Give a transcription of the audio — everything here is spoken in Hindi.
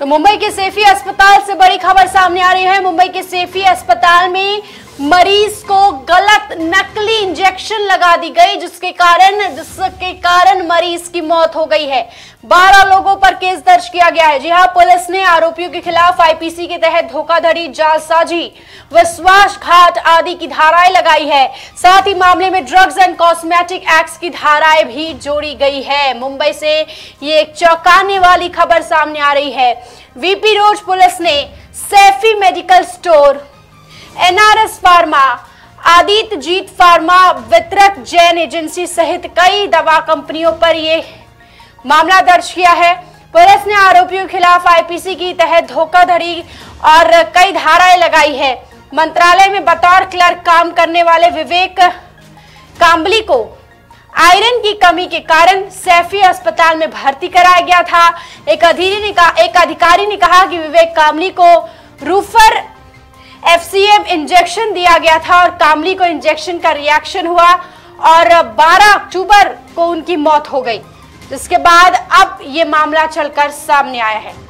तो मुंबई के सैफी अस्पताल से बड़ी खबर सामने आ रही है। मुंबई के सैफी अस्पताल में मरीज को गलत नकली इंजेक्शन लगा दी गई, जिसके कारण मरीज की मौत हो गई है। 12 लोगों पर केस दर्ज किया गया है। जी हां, पुलिस ने आरोपियों के खिलाफ आईपीसी के तहत धोखाधड़ी, जालसाजी, विश्वासघात आदि की धाराएं लगाई है। साथ ही मामले में ड्रग्स एंड कॉस्मेटिक एक्ट की धाराएं भी जोड़ी गई है। मुंबई से ये एक चौंकाने वाली खबर सामने आ रही है। वीपी रोड पुलिस ने Saifi medical store, NRS pharma, Aditya Jeet pharma वितरक, जैन एजेंसी सहित कई दवा कंपनियों पर यह मामला दर्ज किया है। पुलिस ने आरोपियों के खिलाफ आईपीसी की तहत धोखाधड़ी और कई धाराएं लगाई है। मंत्रालय में बतौर क्लर्क काम करने वाले विवेक कांबली को आयरन की कमी के कारण सैफी अस्पताल में भर्ती कराया गया था। एक अधिकारी ने कहा कि विवेक कांबली को रूफर FCM इंजेक्शन दिया गया था और कामली को इंजेक्शन का रिएक्शन हुआ और 12 अक्टूबर को उनकी मौत हो गई, जिसके बाद अब ये मामला चलकर सामने आया है।